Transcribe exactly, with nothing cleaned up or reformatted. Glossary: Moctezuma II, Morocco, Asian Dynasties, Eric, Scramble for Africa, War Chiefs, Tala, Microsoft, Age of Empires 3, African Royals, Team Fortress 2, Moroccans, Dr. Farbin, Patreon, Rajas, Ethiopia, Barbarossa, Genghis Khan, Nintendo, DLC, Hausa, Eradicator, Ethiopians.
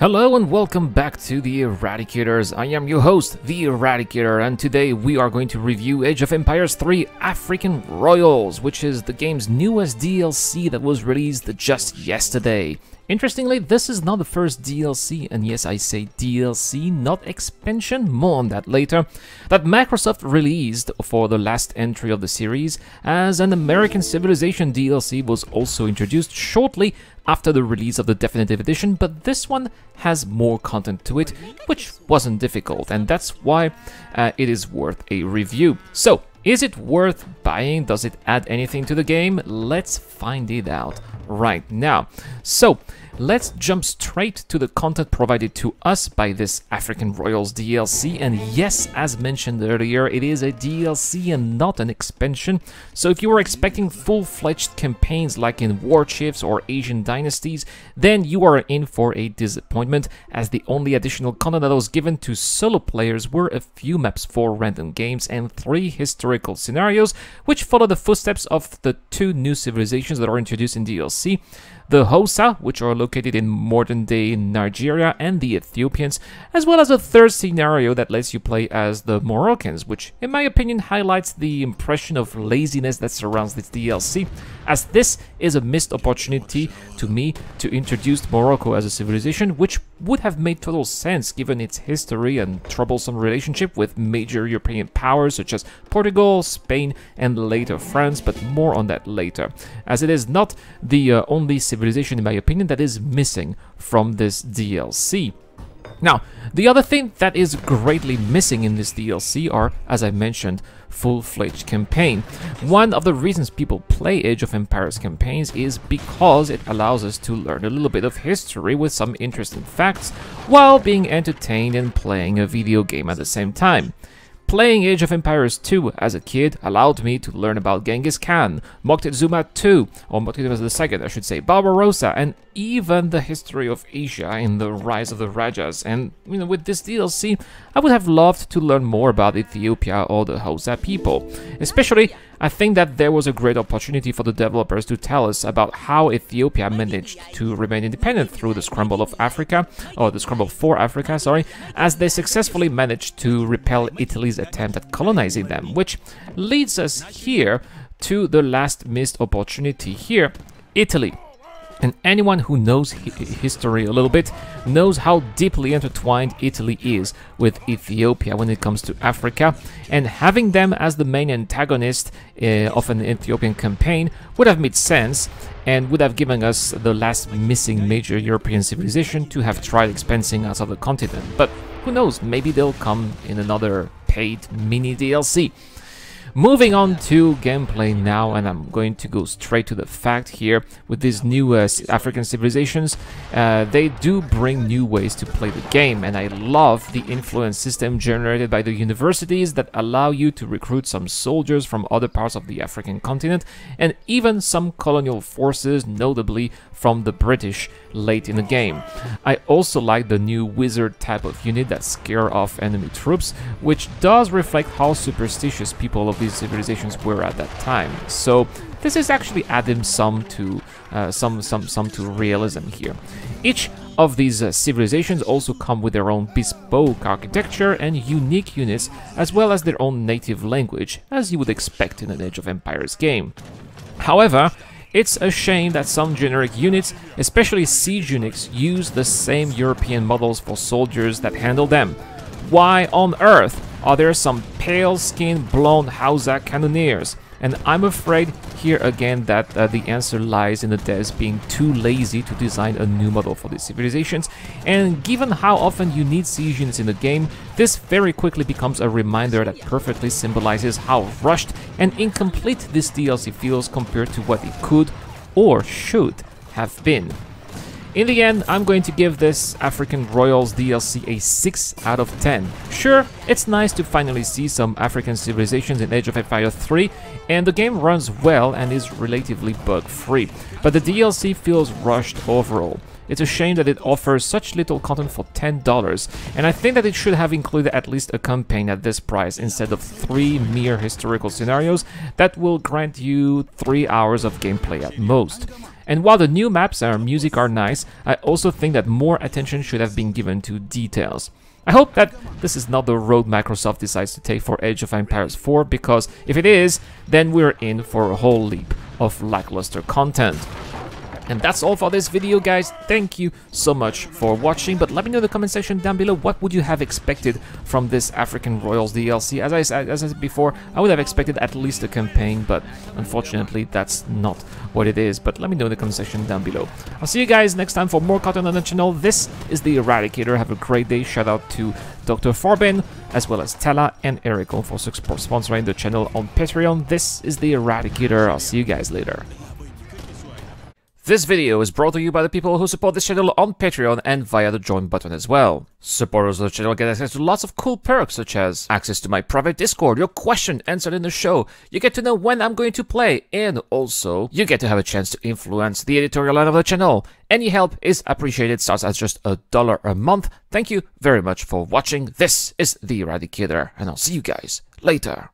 Hello and welcome back to the Eradicators. I am your host, the Eradicator, and today we are going to review Age of Empires three African Royals, which is the game's newest D L C that was released just yesterday. Interestingly, this is not the first D L C, and yes, I say D L C, not expansion, more on that later, that Microsoft released for the last entry of the series, as an American Civilization D L C was also introduced shortly after the release of the definitive edition, but this one has more content to it, which wasn't difficult, and that's why uh, it is worth a review. So, is it worth buying? Does it add anything to the game? Let's find it out right now. So, let's jump straight to the content provided to us by this African Royals D L C, and yes, as mentioned earlier, it is a D L C and not an expansion, so if you were expecting full-fledged campaigns like in War Chiefs or Asian Dynasties, then you are in for a disappointment, as the only additional content that was given to solo players were a few maps for random games and three historical scenarios, which follow the footsteps of the two new civilizations that are introduced in D L C, the Hausa, which are located in modern-day Nigeria, and the Ethiopians, as well as a third scenario that lets you play as the Moroccans, which, in my opinion, highlights the impression of laziness that surrounds this D L C, as this is a missed opportunity to me to introduce Morocco as a civilization, which would have made total sense given its history and troublesome relationship with major European powers such as Portugal, Spain, and later France, but more on that later, as it is not the uh, only civilization, in my opinion, that is missing from this D L C. Now, the other thing that is greatly missing in this D L C are, as I mentioned, full-fledged campaign. One of the reasons people play Age of Empires campaigns is because it allows us to learn a little bit of history with some interesting facts while being entertained and playing a video game at the same time. Playing Age of Empires two as a kid allowed me to learn about Genghis Khan, Moctezuma the second, or Moctezuma the second I should say, Barbarossa, and even the history of Asia and the rise of the Rajas. And you know, with this D L C, I would have loved to learn more about Ethiopia or the Hausa people. Especially, I think that there was a great opportunity for the developers to tell us about how Ethiopia managed to remain independent through the Scramble of Africa, or the Scramble for Africa, sorry, as they successfully managed to repel Italy's attempt at colonizing them, which leads us here to the last missed opportunity here, Italy. And anyone who knows history a little bit knows how deeply intertwined Italy is with Ethiopia when it comes to Africa, and having them as the main antagonist uh, of an Ethiopian campaign would have made sense and would have given us the last missing major European civilization to have tried expensing out of the continent. But who knows, maybe they'll come in another paid mini D L C. Moving on to gameplay now, and I'm going to go straight to the fact here. With these new uh, African civilizations, uh, they do bring new ways to play the game, and I love the influence system generated by the universities that allow you to recruit some soldiers from other parts of the African continent, and even some colonial forces, notably from the British late in the game. I also like the new wizard type of unit that scare off enemy troops, which does reflect how superstitious people of these civilizations were at that time. So this is actually adding some to uh, some some some to realism here. Each of these uh, civilizations also come with their own bespoke architecture and unique units, as well as their own native language, as you would expect in an Age of Empires game. However, it's a shame that some generic units, especially siege units, use the same European models for soldiers that handle them. Why on earth are there some pale-skinned blonde Hausa cannoneers? And I'm afraid here again that uh, the answer lies in the devs being too lazy to design a new model for these civilizations, and given how often you need siege units in the game, this very quickly becomes a reminder that perfectly symbolizes how rushed and incomplete this D L C feels compared to what it could or should have been. In the end, I'm going to give this African Royals D L C a six out of ten. Sure, it's nice to finally see some African civilizations in Age of Empires three, and the game runs well and is relatively bug-free, but the D L C feels rushed overall. It's a shame that it offers such little content for ten dollars, and I think that it should have included at least a campaign at this price instead of three mere historical scenarios that will grant you three hours of gameplay at most. And while the new maps and music are nice, I also think that more attention should have been given to details. I hope that this is not the road Microsoft decides to take for Age of Empires four, because if it is, then we're in for a whole leap of lackluster content. And that's all for this video, guys. Thank you so much for watching, but let me know in the comment section down below what would you have expected from this African Royals D L C. As I, as I said before, I would have expected at least a campaign, but unfortunately that's not what it is. But let me know in the comment section down below. I'll see you guys next time for more content on the channel. This is The Eradicator. Have a great day. Shout out to Doctor Farbin, as well as Tala and Eric for sponsoring the channel on Patreon. This is The Eradicator. I'll see you guys later. This video is brought to you by the people who support this channel on Patreon and via the join button as well. Supporters of the channel get access to lots of cool perks, such as access to my private Discord, your question answered in the show, you get to know when I'm going to play, and also you get to have a chance to influence the editorial line of the channel. Any help is appreciated, starts at just a dollar a month. Thank you very much for watching. This is The Eradicator, and I'll see you guys later.